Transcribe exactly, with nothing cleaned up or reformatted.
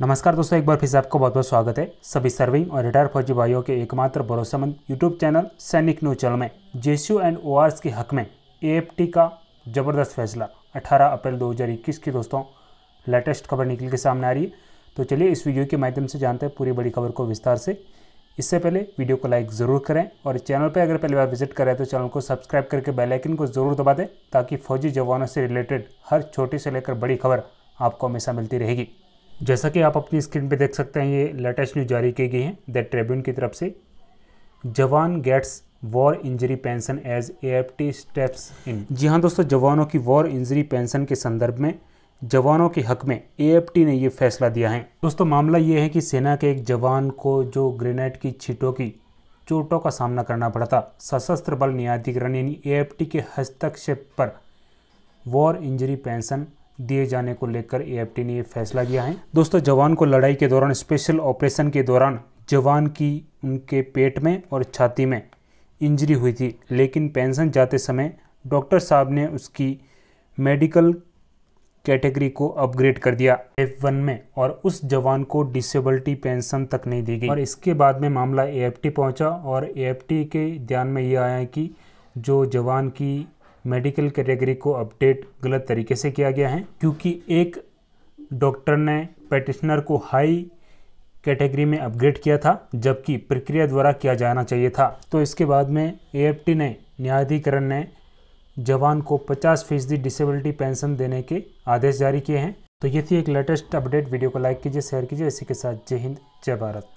नमस्कार दोस्तों, एक बार फिर से आपको बहुत बहुत स्वागत है सभी सर्विंग और रिटायर फौजी भाइयों के एकमात्र भरोसेमंद YouTube channel Sainik news channel में जेसीओ एंड ओआरस के हक में एएफटी का ज़बरदस्त फैसला अठारह अप्रैल दो हज़ार इक्कीस की दोस्तों लेटेस्ट खबर निकल के सामने आ रही है। तो चलिए इस वीडियो के माध्यम से जानते हैं पूरी बड़ी खबर को विस्तार से। इससे पहले वीडियो को लाइक ज़रूर करें और चैनल पर अगर पहली बार विजिट करें तो चैनल को सब्सक्राइब करके बेल आइकन को ज़रूर दबा दें, ताकि फौजी जवानों से रिलेटेड हर छोटी से लेकर बड़ी खबर आपको हमेशा मिलती रहेगी। जैसा कि आप अपनी स्क्रीन पर देख सकते हैं, ये लेटेस्ट न्यूज जारी की गई है द ट्रिब्यून की तरफ से। Jawan gets war injury pension as AFT steps in. जी हाँ दोस्तों, जवानों की वॉर इंजरी पेंशन के संदर्भ में जवानों के हक में एएफटी ने ये फैसला दिया है। दोस्तों मामला ये है कि सेना के एक जवान को जो ग्रेनेड की छींटों की चोटों का सामना करना पड़ता, सशस्त्र बल न्यायाधिकरण यानी एएफटी के हस्तक्षेप पर वॉर इंजरी पेंशन दिए जाने को लेकर एएफटी ने ये फैसला किया है। दोस्तों जवान को लड़ाई के दौरान, स्पेशल ऑपरेशन के दौरान जवान की उनके पेट में और छाती में इंजरी हुई थी, लेकिन पेंशन जाते समय डॉक्टर साहब ने उसकी मेडिकल कैटेगरी को अपग्रेड कर दिया एफ वन में और उस जवान को डिसेबिलिटी पेंशन तक नहीं दी गई। और इसके बाद में मामला एएफटी पहुंचा और एएफटी के ध्यान में ये आया कि जो जवान की मेडिकल कैटेगरी को अपडेट गलत तरीके से किया गया है, क्योंकि एक डॉक्टर ने पेटिशनर को हाई कैटेगरी में अपग्रेड किया था जबकि प्रक्रिया द्वारा किया जाना चाहिए था। तो इसके बाद में एएफटी ने न्यायाधिकरण ने जवान को पचास फीसदी डिसेबिलिटी पेंशन देने के आदेश जारी किए हैं। तो ये थी एक लेटेस्ट अपडेट। वीडियो को लाइक कीजिए, शेयर कीजिए। इसी के साथ जय हिंद, जय भारत।